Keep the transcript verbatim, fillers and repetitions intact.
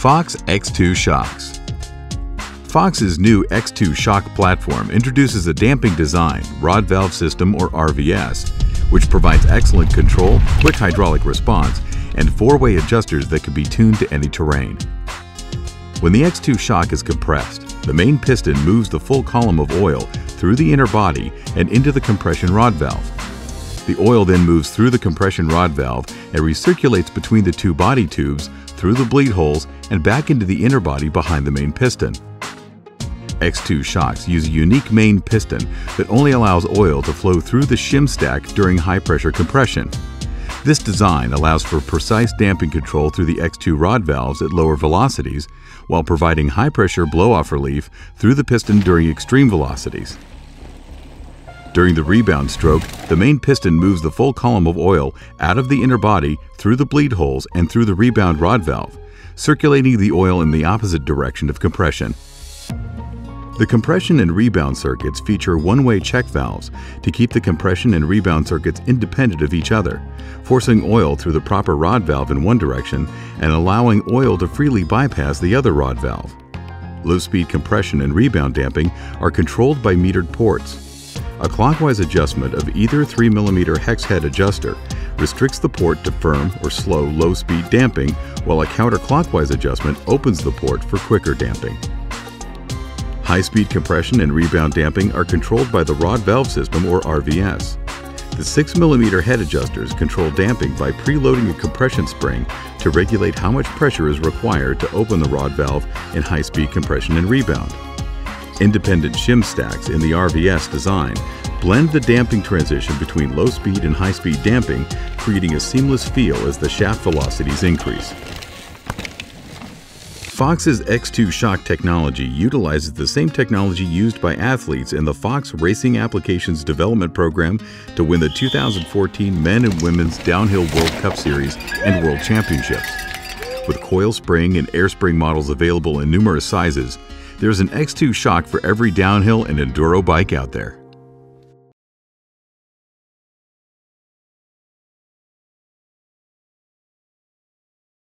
Fox X two shocks. Fox's new X two shock platform introduces a damping design, rod valve system or R V S, which provides excellent control, quick hydraulic response, and four-way adjusters that can be tuned to any terrain. When the X two shock is compressed, the main piston moves the full column of oil through the inner body and into the compression rod valve. The oil then moves through the compression rod valve and recirculates between the two body tubes, through the bleed holes, and back into the inner body behind the main piston. X two shocks use a unique main piston that only allows oil to flow through the shim stack during high-pressure compression. This design allows for precise damping control through the X two rod valves at lower velocities, while providing high-pressure blow-off relief through the piston during extreme velocities. During the rebound stroke, the main piston moves the full column of oil out of the inner body through the bleed holes and through the rebound rod valve, circulating the oil in the opposite direction of compression. The compression and rebound circuits feature one-way check valves to keep the compression and rebound circuits independent of each other, forcing oil through the proper rod valve in one direction and allowing oil to freely bypass the other rod valve. Low-speed compression and rebound damping are controlled by metered ports. A clockwise adjustment of either three millimeter hex head adjuster restricts the port to firm or slow low-speed damping, while a counterclockwise adjustment opens the port for quicker damping. High-speed compression and rebound damping are controlled by the rod valve system or R V S. The six millimeter head adjusters control damping by preloading a compression spring to regulate how much pressure is required to open the rod valve in high-speed compression and rebound. Independent shim stacks in the R V S design blend the damping transition between low-speed and high-speed damping, creating a seamless feel as the shaft velocities increase. Fox's X two shock technology utilizes the same technology used by athletes in the Fox Racing Applications Development Program to win the two thousand fourteen Men and Women's Downhill World Cup Series and World Championships. With coil spring and air spring models available in numerous sizes, there's an X two shock for every downhill and enduro bike out there.